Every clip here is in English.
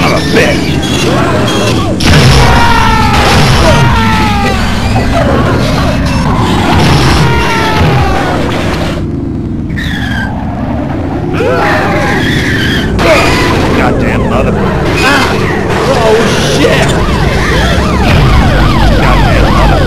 son of a bitch! Goddamn mother. Oh shit! Goddamn mother.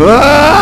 Ah!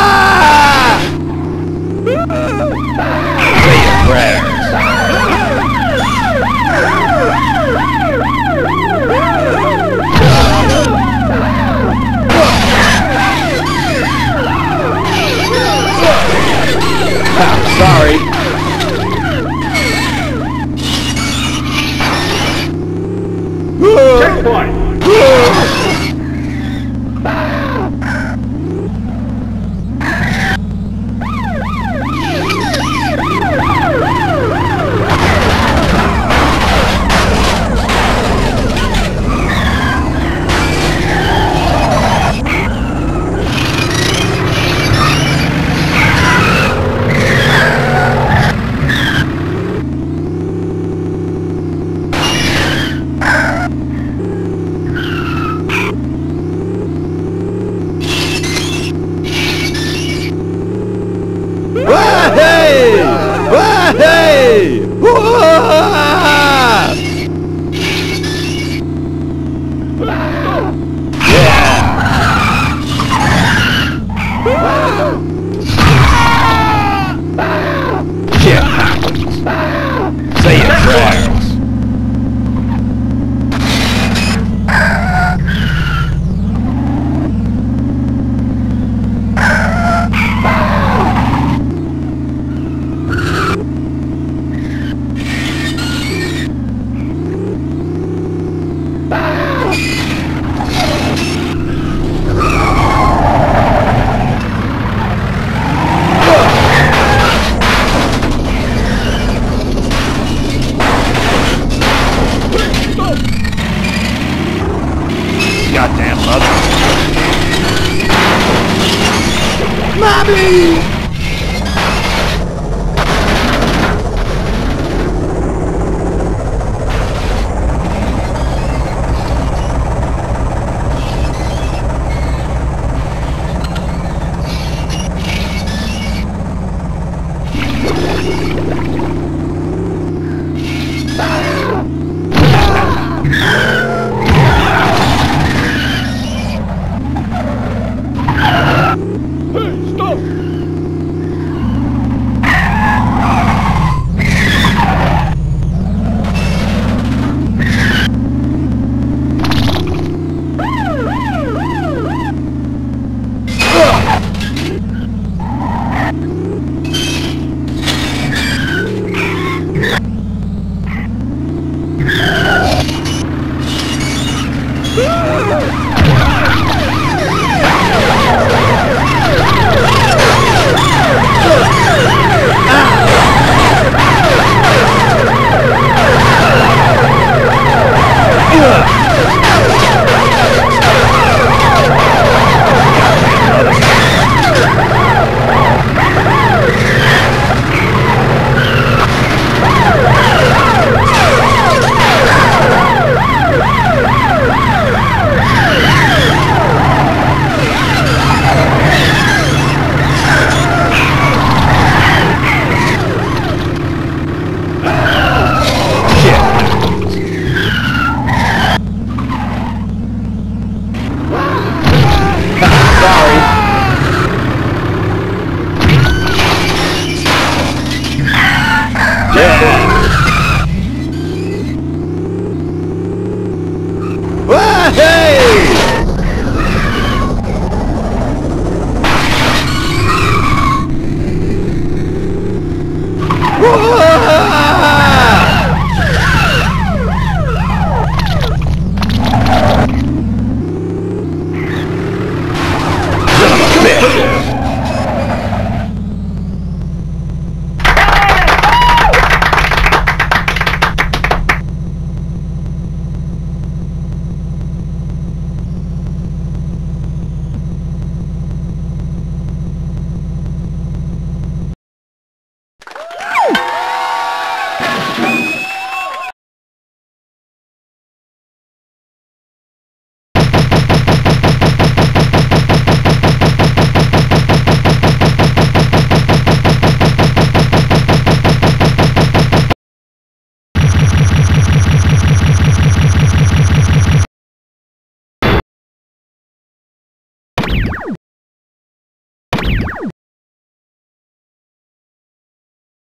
Say your prayers. Whoa!